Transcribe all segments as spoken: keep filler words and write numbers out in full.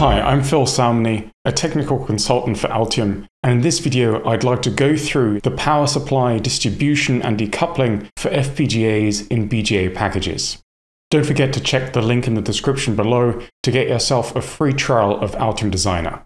Hi, I'm Phil Salmony, a technical consultant for Altium, and in this video I'd like to go through the power supply distribution and decoupling for F P G As in B G A packages. Don't forget to check the link in the description below to get yourself a free trial of Altium Designer.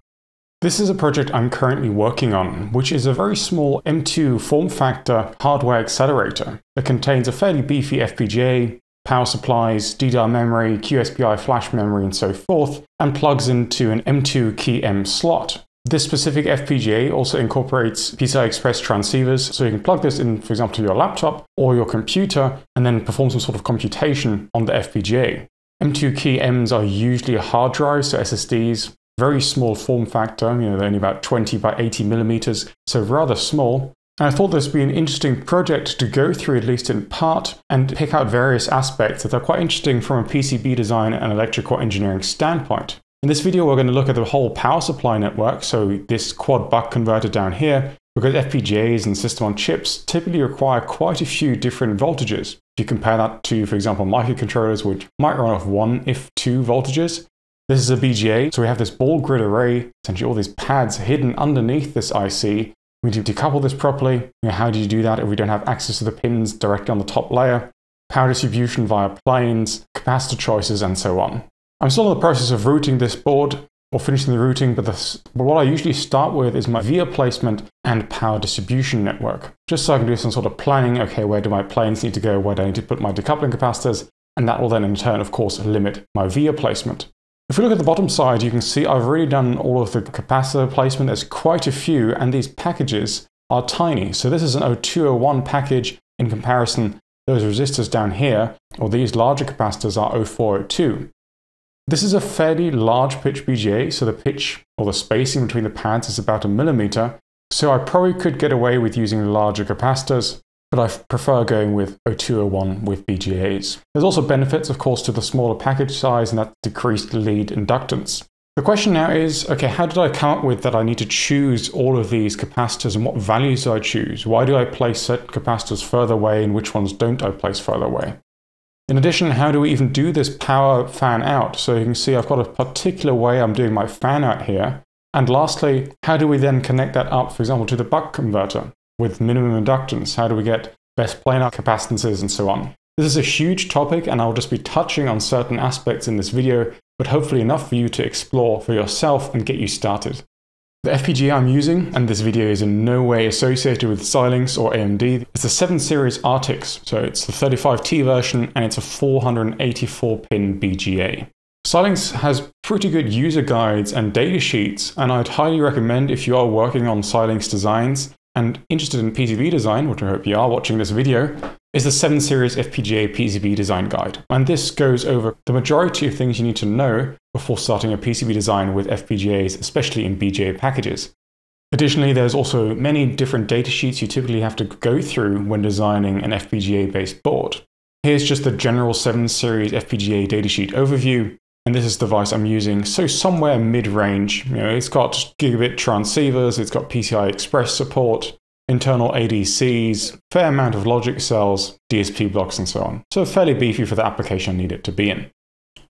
This is a project I'm currently working on, which is a very small M two form factor hardware accelerator that contains a fairly beefy F P G A, power supplies, D D R memory, Q S P I flash memory, and so forth, and plugs into an M two key M slot. This specific F P G A also incorporates P C I Express transceivers, so you can plug this in, for example, to your laptop or your computer, and then perform some sort of computation on the F P G A. M two key Ms are usually a hard drive, so S S Ds, very small form factor, you know, they're only about twenty by eighty millimeters, so rather small. I thought this would be an interesting project to go through, at least in part, and pick out various aspects that are quite interesting from a P C B design and electrical engineering standpoint. In this video, we're going to look at the whole power supply network, so this quad buck converter down here, because F P G As and system on chips typically require quite a few different voltages. If you compare that to, for example, microcontrollers, which might run off one, if two voltages. This is a B G A, so we have this ball grid array, essentially all these pads hidden underneath this I C. We need to decouple this properly. You know, how do you do that if we don't have access to the pins directly on the top layer? Power distribution via planes, capacitor choices, and so on. I'm still in the process of routing this board, or finishing the routing, but, this, but what I usually start with is my via placement and power distribution network, just so I can do some sort of planning. Okay, where do my planes need to go? Where do I need to put my decoupling capacitors? And that will then in turn, of course, limit my via placement. If we look at the bottom side, you can see I've already done all of the capacitor placement. There's quite a few, and these packages are tiny. So this is an oh two oh one package in comparison. Those resistors down here, or these larger capacitors, are oh four oh two. This is a fairly large pitch B G A, so the pitch, or the spacing between the pads, is about a millimeter. So I probably could get away with using larger capacitors, but I prefer going with oh two oh one with B G As. There's also benefits, of course, to the smaller package size, and that's decreased lead inductance. The question now is, okay, how did I come up with that I need to choose all of these capacitors, and what values do I choose? Why do I place certain capacitors further away, and which ones don't I place further away? In addition, how do we even do this power fan out? So you can see I've got a particular way I'm doing my fan out here. And lastly, how do we then connect that up, for example, to the buck converter? With minimum inductance, how do we get best planar capacitances and so on? This is a huge topic, and I'll just be touching on certain aspects in this video, but hopefully enough for you to explore for yourself and get you started. The F P G A I'm using, and this video is in no way associated with Xilinx or A M D, it's the seven series Artix, so it's the thirty-five T version, and it's a four hundred eighty-four pin B G A. Xilinx has pretty good user guides and data sheets, and I'd highly recommend, if you are working on Xilinx designs and interested in P C B design, which I hope you are watching this video, is the seven series F P G A P C B design guide. And this goes over the majority of things you need to know before starting a P C B design with F P G As, especially in B G A packages. Additionally, there's also many different data sheets you typically have to go through when designing an F P G A-based board. Here's just the general seven series F P G A datasheet overview. And this is the device I'm using, so somewhere mid-range. You know, it's got gigabit transceivers, it's got P C I Express support, internal A D Cs, fair amount of logic cells, D S P blocks, and so on. So fairly beefy for the application I need it to be in.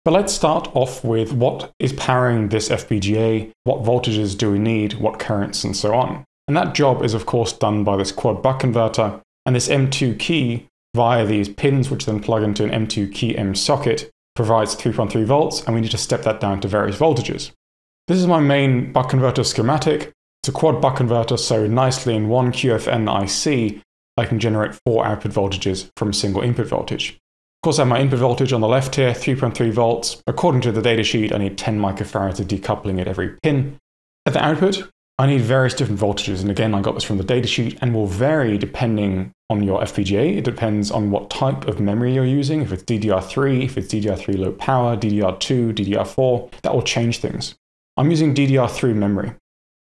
But let's start off with what is powering this F P G A, what voltages do we need, what currents, and so on. And that job is, of course, done by this quad buck converter and this M two key via these pins, which then plug into an M two key M socket. Provides three point three volts, and we need to step that down to various voltages. This is my main buck converter schematic. It's a quad buck converter, so nicely in one Q F N I C, I can generate four output voltages from a single input voltage. Of course, I have my input voltage on the left here, three point three volts. According to the datasheet, I need ten microfarads of decoupling at every pin. At the output, I need various different voltages, and again, I got this from the datasheet, and will vary depending on your F P G A. It depends on what type of memory you're using. If it's D D R three, if it's D D R three low power, D D R two, D D R four, that will change things. I'm using D D R three memory.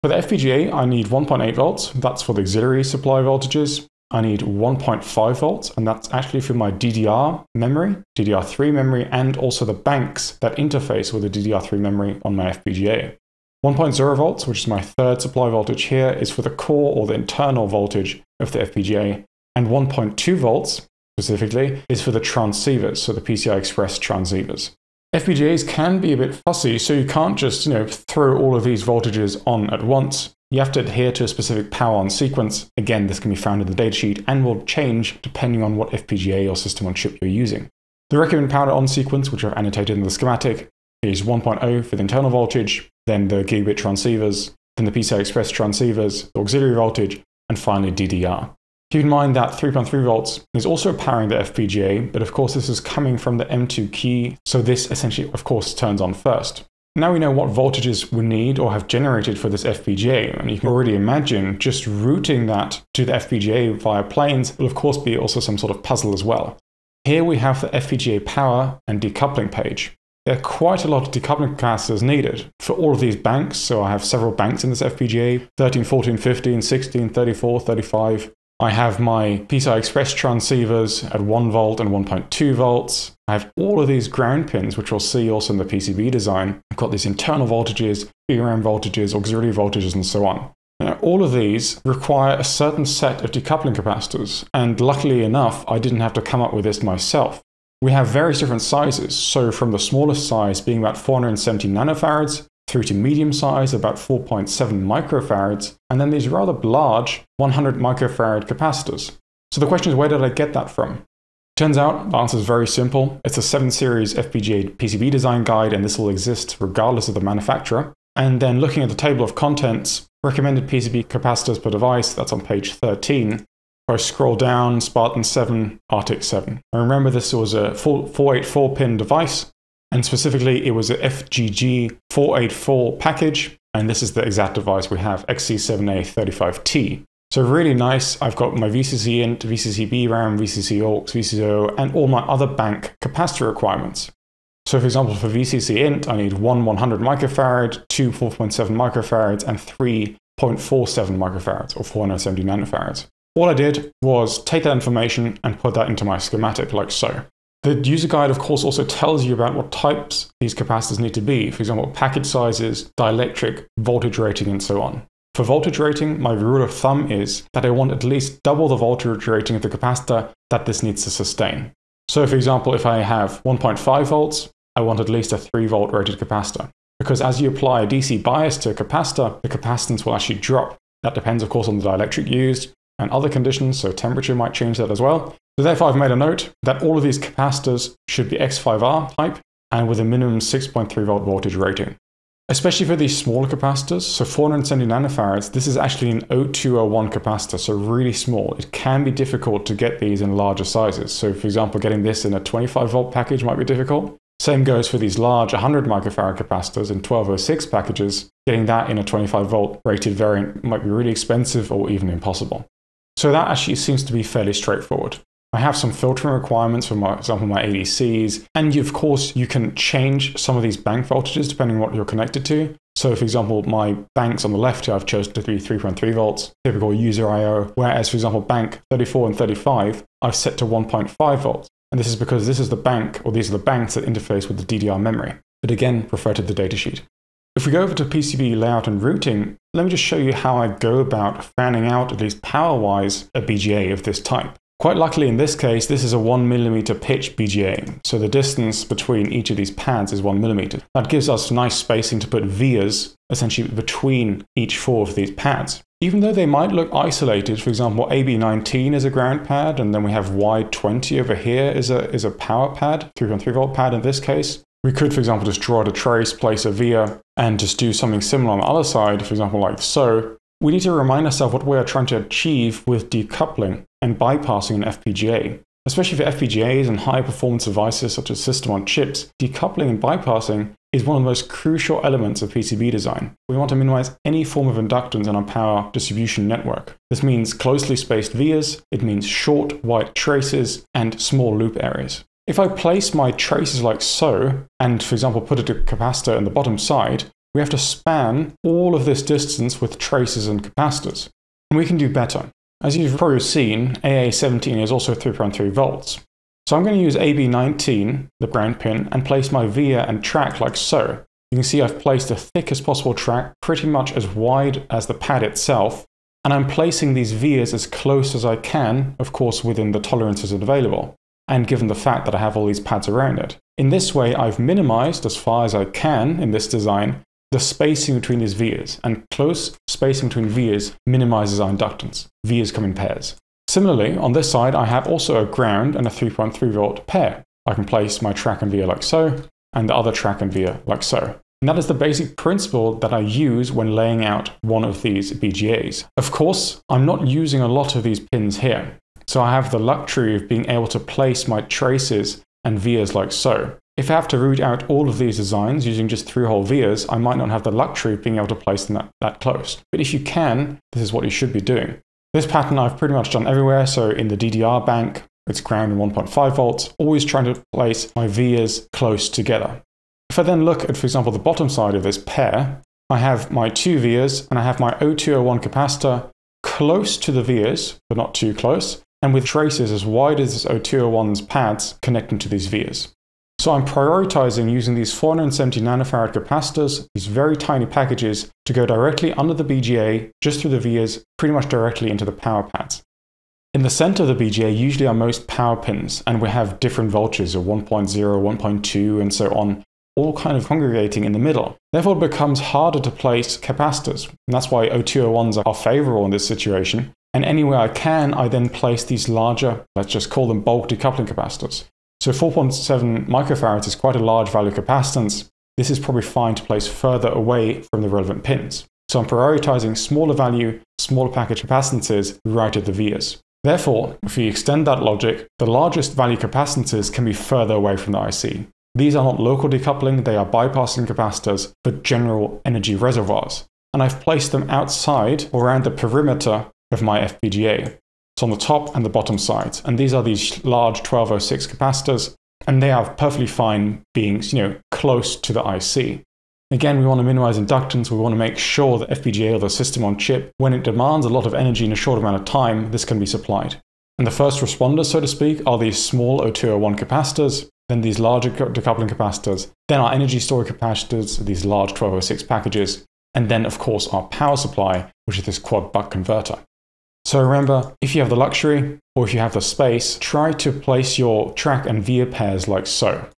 For the F P G A, I need one point eight volts. That's for the auxiliary supply voltages. I need one point five volts, and that's actually for my D D R memory, D D R three memory, and also the banks that interface with the D D R three memory on my F P G A. one point zero volts, which is my third supply voltage here, is for the core or the internal voltage of the F P G A, and one point two volts specifically is for the transceivers, so the P C I Express transceivers. F P G As can be a bit fussy, so you can't just, you know, throw all of these voltages on at once. You have to adhere to a specific power on sequence. Again, this can be found in the datasheet and will change depending on what F P G A or system on chip you're using. The recommended power on sequence, which I've annotated in the schematic, is one point zero for the internal voltage, then the gigabit transceivers, then the P C I Express transceivers, the auxiliary voltage, and finally D D R. Keep in mind that three point three volts is also powering the F P G A, but of course this is coming from the M two key, so this essentially of course turns on first. Now we know what voltages we need or have generated for this F P G A, and you can already imagine just routing that to the F P G A via planes will of course be also some sort of puzzle as well. Here we have the F P G A power and decoupling page. There are quite a lot of decoupling capacitors needed for all of these banks, so I have several banks in this F P G A, thirteen, fourteen, fifteen, sixteen, thirty-four, thirty-five. I have my P C I Express transceivers at one volt and one point two volts. I have all of these ground pins, which we'll see also in the P C B design. I've got these internal voltages, B RAM voltages, auxiliary voltages, and so on. Now, all of these require a certain set of decoupling capacitors, and luckily enough, I didn't have to come up with this myself. We have various different sizes, so from the smallest size being about four hundred seventy nanofarads, through to medium size about four point seven microfarads, and then these rather large one hundred microfarad capacitors. So the question is, where did I get that from? Turns out the answer is very simple. It's the seven series F P G A P C B design guide, and this will exist regardless of the manufacturer. And then looking at the table of contents, recommended P C B capacitors per device, that's on page thirteen. If I scroll down, Spartan seven, Artix seven. And remember, this was a four eighty-four pin device, and specifically it was a F G G four eighty-four package, and this is the exact device we have, X C seven A thirty-five T. So really nice, I've got my VCCINT, VCCBRAM, VCCAUX, V C O, and all my other bank capacitor requirements. So for example, for VCCINT, I need one one hundred microfarad, two four point seven microfarads, and three point four seven microfarads, or four hundred seventy nanofarads. All I did was take that information and put that into my schematic like so. The user guide of course also tells you about what types these capacitors need to be, for example package sizes, dielectric, voltage rating, and so on. For voltage rating, my rule of thumb is that I want at least double the voltage rating of the capacitor that this needs to sustain. So for example, if I have one point five volts, I want at least a three volt rated capacitor, because as you apply a D C bias to a capacitor, the capacitance will actually drop. That depends of course on the dielectric used, and other conditions, so temperature might change that as well. So therefore I've made a note that all of these capacitors should be X five R type and with a minimum six point three volt voltage rating. Especially for these smaller capacitors, so four hundred seventy nanofarads, this is actually an oh two oh one capacitor, so really small. It can be difficult to get these in larger sizes. So for example, getting this in a twenty-five volt package might be difficult. Same goes for these large one hundred microfarad capacitors in twelve oh six packages. Getting that in a twenty-five volt rated variant might be really expensive or even impossible. So that actually seems to be fairly straightforward. I have some filtering requirements for, my, for example, my A D Cs, and you, of course you can change some of these bank voltages depending on what you're connected to. So for example, my banks on the left here I've chosen to be three point three volts, typical user I O, whereas for example bank thirty-four and thirty-five I've set to one point five volts, and this is because this is the bank, or these are the banks that interface with the D D R memory. But again, refer to the datasheet. If we go over to P C B layout and routing, let me just show you how I go about fanning out, at least power-wise, a B G A of this type. Quite luckily in this case, this is a one millimeter pitch B G A, so the distance between each of these pads is one millimeter. That gives us nice spacing to put vias essentially between each four of these pads. Even though they might look isolated, for example, A B nineteen is a ground pad, and then we have Y twenty over here is a, is a power pad, three point three volt pad in this case. We could, for example, just draw out a trace, place a via, and just do something similar on the other side, for example, like so. We need to remind ourselves what we are trying to achieve with decoupling and bypassing an F P G A. Especially for F P G As and high-performance devices such as system on chips, decoupling and bypassing is one of the most crucial elements of P C B design. We want to minimize any form of inductance in our power distribution network. This means closely spaced vias, it means short, wide traces, and small loop areas. If I place my traces like so, and for example put a capacitor in the bottom side, we have to span all of this distance with traces and capacitors. And we can do better. As you've probably seen, A A seventeen is also three point three volts. So I'm going to use A B nineteen, the ground pin, and place my via and track like so. You can see I've placed the thickest possible track, pretty much as wide as the pad itself, and I'm placing these vias as close as I can, of course within the tolerances available, and given the fact that I have all these pads around it. In this way, I've minimized, as far as I can in this design, the spacing between these vias, and close spacing between vias minimizes our inductance. Vias come in pairs. Similarly, on this side, I have also a ground and a three point three volt pair. I can place my track and via like so, and the other track and via like so. And that is the basic principle that I use when laying out one of these B G As. Of course, I'm not using a lot of these pins here, so I have the luxury of being able to place my traces and vias like so. If I have to root out all of these designs using just three whole vias, I might not have the luxury of being able to place them that, that close. But if you can, this is what you should be doing. This pattern I've pretty much done everywhere, so in the D D R bank, it's ground and one point five volts, always trying to place my vias close together. If I then look at, for example, the bottom side of this pair, I have my two vias and I have my zero two zero one capacitor close to the vias, but not too close, and with traces as wide as this zero two zero one's pads connecting to these vias. So I'm prioritizing using these four hundred seventy nanofarad capacitors, these very tiny packages, to go directly under the B G A, just through the vias, pretty much directly into the power pads. In the center of the B G A usually are most power pins, and we have different voltages of one point zero, one point two, and so on, all kind of congregating in the middle. Therefore, it becomes harder to place capacitors, and that's why zero two zero ones are favorable in this situation. And anywhere I can, I then place these larger, let's just call them bulk decoupling capacitors. So four point seven microfarads is quite a large value capacitance. This is probably fine to place further away from the relevant pins. So I'm prioritizing smaller value, smaller package capacitances right at the vias. Therefore, if we extend that logic, the largest value capacitances can be further away from the I C. These are not local decoupling, they are bypassing capacitors for general energy reservoirs. And I've placed them outside or around the perimeter of my F P G A. So on the top and the bottom sides. And these are these large twelve oh six capacitors, and they are perfectly fine being, you know, close to the I C. Again, we want to minimize inductance. We want to make sure that F P G A or the system on chip, when it demands a lot of energy in a short amount of time, this can be supplied. And the first responders, so to speak, are these small zero two zero one capacitors, then these larger decoupling capacitors, then our energy storage capacitors, these large twelve oh six packages, and then of course our power supply, which is this quad buck converter. So remember, if you have the luxury, or if you have the space, try to place your track and via pairs like so.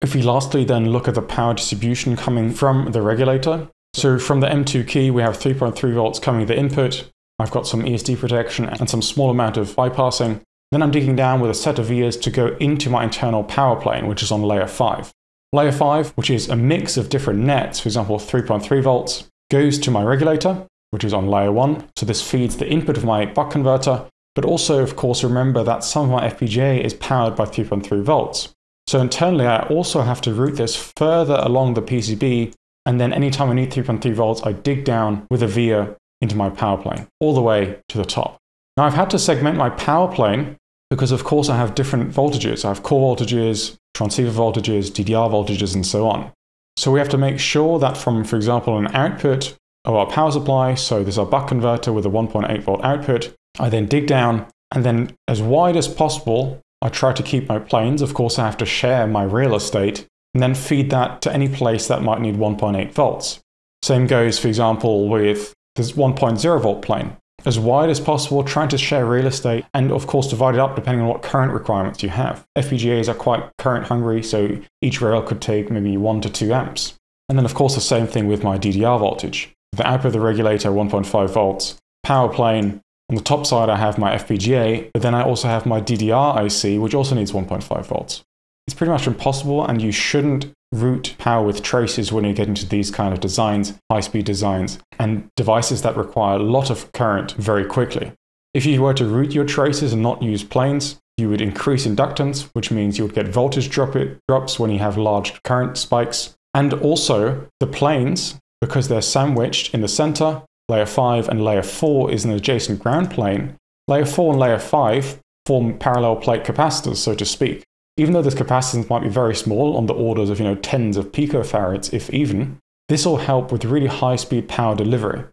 If we lastly then look at the power distribution coming from the regulator, so from the M two key we have three point three volts coming the input, I've got some E S D protection and some small amount of bypassing, then I'm digging down with a set of vias to go into my internal power plane, which is on layer five. Layer five, which is a mix of different nets, for example three point three volts, goes to my regulator, which is on layer one, so this feeds the input of my buck converter, but also of course remember that some of my F P G A is powered by three point three volts. So internally I also have to route this further along the P C B, and then anytime I need three point three volts I dig down with a via into my power plane, all the way to the top. Now I've had to segment my power plane because of course I have different voltages. I have core voltages, transceiver voltages, D D R voltages and so on. So we have to make sure that from, for example, an output of our power supply, so there's our buck converter with a one point eight volt output, I then dig down and then as wide as possible I try to keep my planes, of course I have to share my real estate, and then feed that to any place that might need one point eight volts. Same goes, for example, with this one point zero volt plane. As wide as possible, trying to share real estate, and of course divide it up depending on what current requirements you have. F P G As are quite current hungry, so each rail could take maybe one to two amps. And then of course the same thing with my D D R voltage. The output of the regulator, one point five volts, power plane. On the top side I have my F P G A, but then I also have my D D R I C, which also needs one point five volts. It's pretty much impossible, and you shouldn't route power with traces when you get into these kind of designs, high-speed designs, and devices that require a lot of current very quickly. If you were to route your traces and not use planes, you would increase inductance, which means you would get voltage drop it, drops when you have large current spikes, and also the planes, because they're sandwiched in the center, Layer five and layer four is an adjacent ground plane, layer four and layer five form parallel plate capacitors, so to speak. Even though this capacitance might be very small, on the orders of, you know, tens of picofarads, if even, this will help with really high-speed power delivery.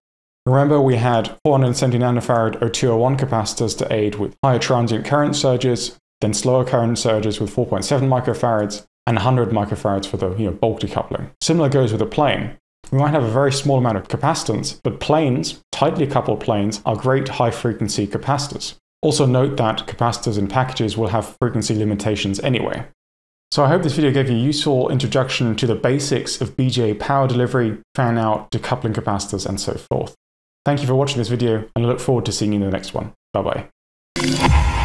Remember, we had four hundred seventy nanofarad zero two zero one capacitors to aid with higher transient current surges, then slower current surges with four point seven microfarads, and one hundred microfarads for the, you know, bulk decoupling. Similar goes with a plane. We might have a very small amount of capacitance, but planes, tightly coupled planes, are great high-frequency capacitors. Also note that capacitors in packages will have frequency limitations anyway. So I hope this video gave you a useful introduction to the basics of B G A power delivery, fan out, decoupling capacitors, and so forth. Thank you for watching this video, and I look forward to seeing you in the next one. Bye-bye.